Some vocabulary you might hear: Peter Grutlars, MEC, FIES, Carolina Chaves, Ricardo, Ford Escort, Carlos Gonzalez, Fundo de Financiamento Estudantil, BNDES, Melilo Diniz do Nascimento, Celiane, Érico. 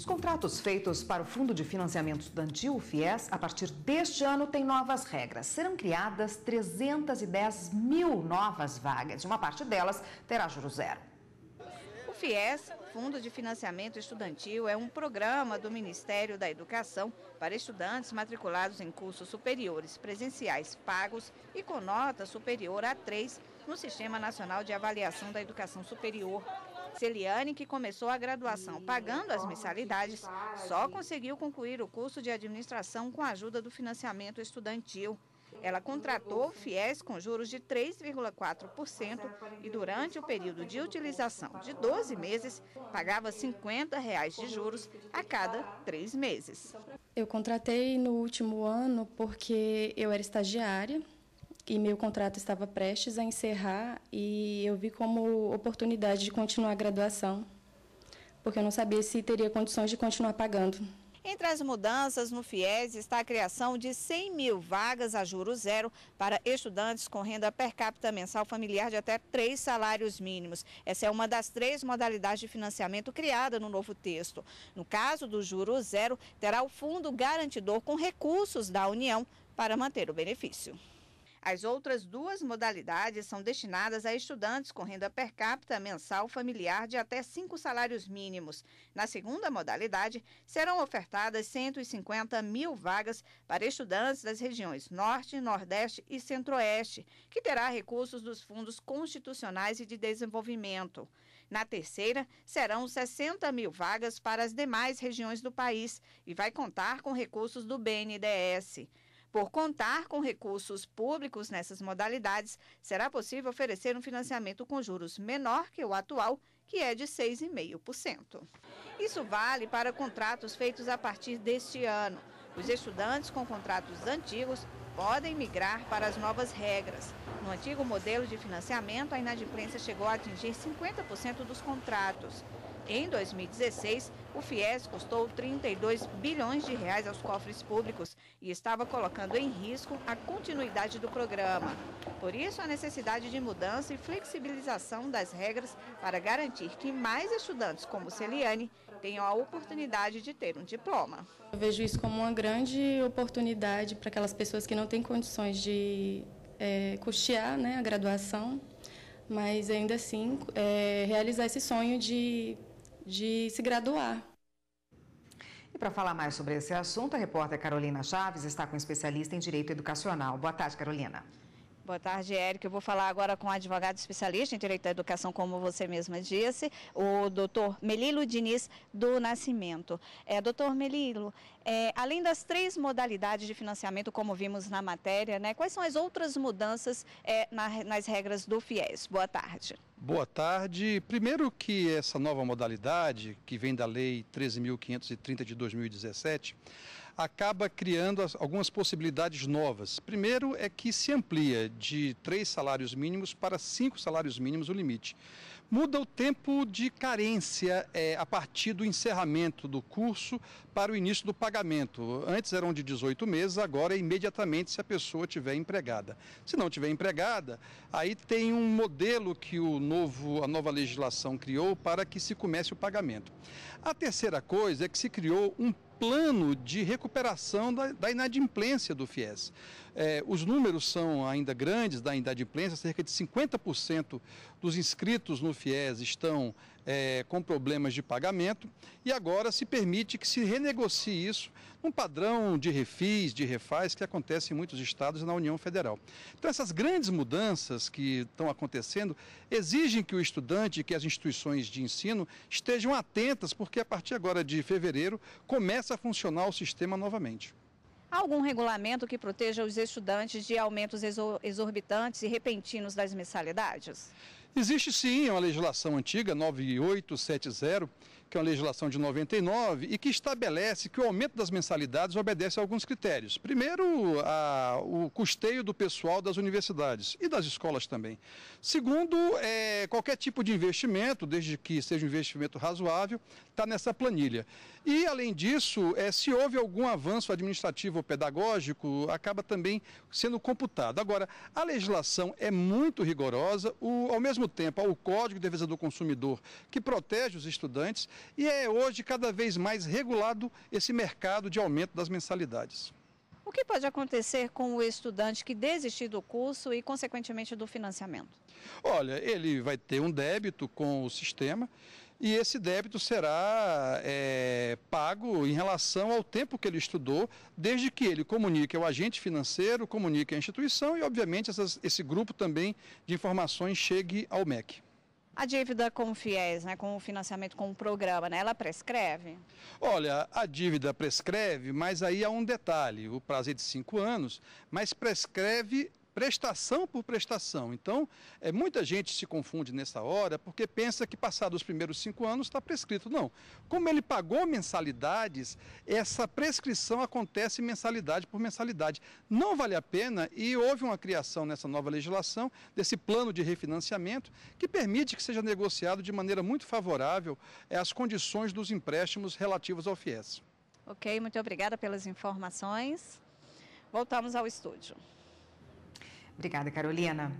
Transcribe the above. Os contratos feitos para o Fundo de Financiamento Estudantil, o FIES, a partir deste ano têm novas regras. Serão criadas 310 mil novas vagas e uma parte delas terá juros zero. O FIES, Fundo de Financiamento Estudantil, é um programa do Ministério da Educação para estudantes matriculados em cursos superiores presenciais pagos e com nota superior a 3 no Sistema Nacional de Avaliação da Educação Superior. Celiane, que começou a graduação pagando as mensalidades, só conseguiu concluir o curso de administração com a ajuda do financiamento estudantil. Ela contratou o FIES com juros de 3,4% e durante o período de utilização de 12 meses, pagava R$ 50 de juros a cada 3 meses. Eu contratei no último ano porque eu era estagiária e meu contrato estava prestes a encerrar e eu vi como oportunidade de continuar a graduação, porque eu não sabia se teria condições de continuar pagando. Entre as mudanças no FIES está a criação de 100 mil vagas a juros zero para estudantes com renda per capita mensal familiar de até 3 salários mínimos. Essa é uma das 3 modalidades de financiamento criada no novo texto. No caso do juros zero, terá o fundo garantidor com recursos da União para manter o benefício. As outras 2 modalidades são destinadas a estudantes com renda per capita mensal familiar de até 5 salários mínimos. Na segunda modalidade, serão ofertadas 150 mil vagas para estudantes das regiões Norte, Nordeste e Centro-Oeste, que terá recursos dos fundos constitucionais e de desenvolvimento. Na terceira, serão 60 mil vagas para as demais regiões do país e vai contar com recursos do BNDES. Por contar com recursos públicos nessas modalidades, será possível oferecer um financiamento com juros menor que o atual, que é de 6,5%. Isso vale para contratos feitos a partir deste ano. Os estudantes com contratos antigos podem migrar para as novas regras. No antigo modelo de financiamento, a inadimplência chegou a atingir 50% dos contratos. Em 2016, o FIES custou 32 bilhões de reais aos cofres públicos e estava colocando em risco a continuidade do programa. Por isso, a necessidade de mudança e flexibilização das regras para garantir que mais estudantes como Celiane tenham a oportunidade de ter um diploma. Eu vejo isso como uma grande oportunidade para aquelas pessoas que não têm condições de custear, né, a graduação, mas ainda assim realizar esse sonho de se graduar. E para falar mais sobre esse assunto, a repórter Carolina Chaves está com um especialista em Direito Educacional. Boa tarde, Carolina. Boa tarde, Érico. Eu vou falar agora com um advogado especialista em Direito à Educação, como você mesma disse, o doutor Melilo Diniz do Nascimento. Doutor Melilo, além das 3 modalidades de financiamento, como vimos na matéria, né, quais são as outras mudanças nas regras do FIES? Boa tarde. Boa tarde. Primeiro que essa nova modalidade, que vem da Lei 13.530 de 2017, acaba criando algumas possibilidades novas. Primeiro é que se amplia de 3 salários mínimos para 5 salários mínimos o limite. Muda o tempo de carência a partir do encerramento do curso para o início do pagamento. Antes eram de 18 meses, agora é imediatamente se a pessoa tiver empregada. Se não tiver empregada, aí tem um modelo que a nova legislação criou para que se comece o pagamento. A terceira coisa é que se criou um plano de recuperação da inadimplência do FIES. Os números são ainda grandes da inadimplência, cerca de 50% dos inscritos no FIES estão com problemas de pagamento e agora se permite que se renegocie isso num padrão de refis, de refaz que acontece em muitos estados e na União Federal. Então essas grandes mudanças que estão acontecendo exigem que o estudante e que as instituições de ensino estejam atentas, porque a partir agora de fevereiro começa a funcionar o sistema novamente. Há algum regulamento que proteja os estudantes de aumentos exorbitantes e repentinos das mensalidades? Existe sim uma legislação antiga, 9870, que é uma legislação de 99 e que estabelece que o aumento das mensalidades obedece a alguns critérios. Primeiro, o custeio do pessoal das universidades e das escolas também. Segundo, qualquer tipo de investimento, desde que seja um investimento razoável, está nessa planilha. E, além disso, se houve algum avanço administrativo ou pedagógico, acaba também sendo computado. Agora, a legislação é muito rigorosa, ao mesmo tempo, há o Código de Defesa do Consumidor, que protege os estudantes, e é hoje cada vez mais regulado esse mercado de aumento das mensalidades. O que pode acontecer com o estudante que desistir do curso e, consequentemente, do financiamento? Olha, ele vai ter um débito com o sistema e esse débito será pago em relação ao tempo que ele estudou, desde que ele comunique ao agente financeiro, comunique à instituição e, obviamente, esse grupo também de informações chegue ao MEC. A dívida com o FIES, né, com o financiamento com o programa, né, ela prescreve? Olha, a dívida prescreve, mas aí há um detalhe, o prazo é de 5 anos, mas prescreve prestação por prestação. Então, muita gente se confunde nessa hora porque pensa que passado os primeiros 5 anos está prescrito. Não, como ele pagou mensalidades, essa prescrição acontece mensalidade por mensalidade. Não vale a pena e houve uma criação nessa nova legislação desse plano de refinanciamento que permite que seja negociado de maneira muito favorável as condições dos empréstimos relativos ao FIES. Ok, muito obrigada pelas informações. Voltamos ao estúdio. Obrigada, Carolina.